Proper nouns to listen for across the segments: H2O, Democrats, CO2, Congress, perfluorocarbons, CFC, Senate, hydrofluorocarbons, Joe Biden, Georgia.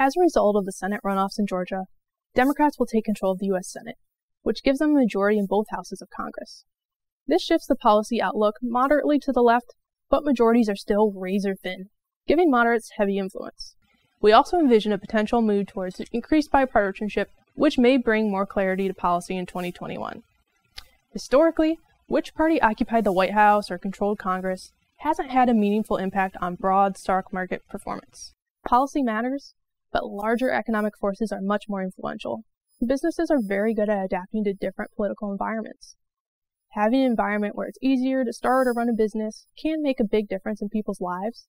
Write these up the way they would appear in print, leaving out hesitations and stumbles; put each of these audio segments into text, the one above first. As a result of the Senate runoffs in Georgia, Democrats will take control of the U.S. Senate, which gives them a majority in both houses of Congress. This shifts the policy outlook moderately to the left, but majorities are still razor thin, giving moderates heavy influence. We also envision a potential move towards increased bipartisanship, which may bring more clarity to policy in 2021. Historically, which party occupied the White House or controlled Congress hasn't had a meaningful impact on broad stock market performance. Policy matters, but larger economic forces are much more influential. Businesses are very good at adapting to different political environments. Having an environment where it's easier to start or run a business can make a big difference in people's lives,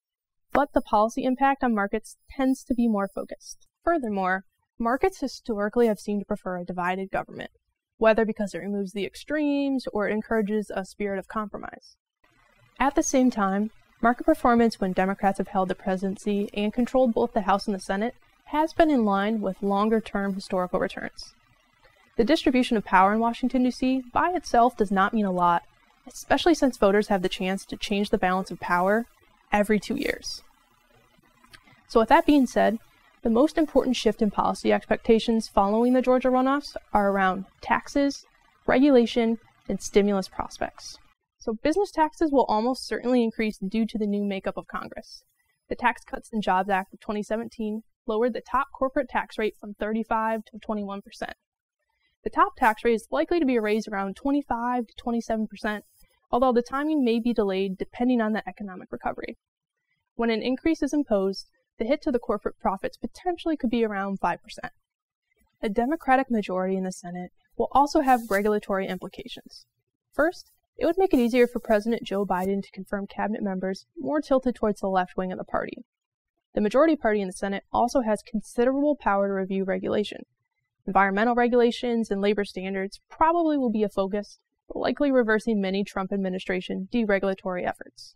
but the policy impact on markets tends to be more focused. Furthermore, markets historically have seemed to prefer a divided government, whether because it removes the extremes or it encourages a spirit of compromise. At the same time, market performance when Democrats have held the presidency and controlled both the House and the Senate has been in line with longer-term historical returns. The distribution of power in Washington, D.C. by itself does not mean a lot, especially since voters have the chance to change the balance of power every 2 years. So with that being said, the most important shift in policy expectations following the Georgia runoffs are around taxes, regulation, and stimulus prospects. So business taxes will almost certainly increase due to the new makeup of Congress. The Tax Cuts and Jobs Act of 2017 lowered the top corporate tax rate from 35% to 21%. The top tax rate is likely to be raised around 25% to 27%, although the timing may be delayed depending on the economic recovery. When an increase is imposed, the hit to the corporate profits potentially could be around 5%. A Democratic majority in the Senate will also have regulatory implications. First, it would make it easier for President Joe Biden to confirm cabinet members more tilted towards the left wing of the party. The majority party in the Senate also has considerable power to review regulation. Environmental regulations and labor standards probably will be a focus, likely reversing many Trump administration deregulatory efforts.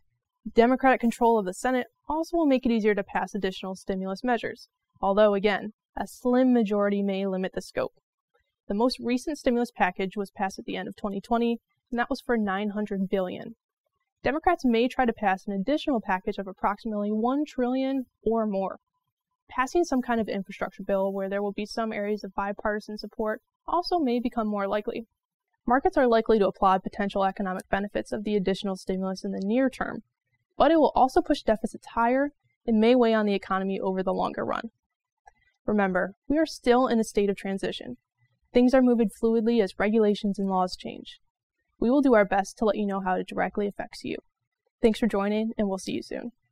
Democratic control of the Senate also will make it easier to pass additional stimulus measures, although again, a slim majority may limit the scope. The most recent stimulus package was passed at the end of 2020, and that was for $900 billion. Democrats may try to pass an additional package of approximately $1 trillion or more. Passing some kind of infrastructure bill where there will be some areas of bipartisan support also may become more likely. Markets are likely to applaud potential economic benefits of the additional stimulus in the near term, but it will also push deficits higher and may weigh on the economy over the longer run. Remember, we are still in a state of transition. Things are moving fluidly as regulations and laws change. We will do our best to let you know how it directly affects you. Thanks for joining, and we'll see you soon.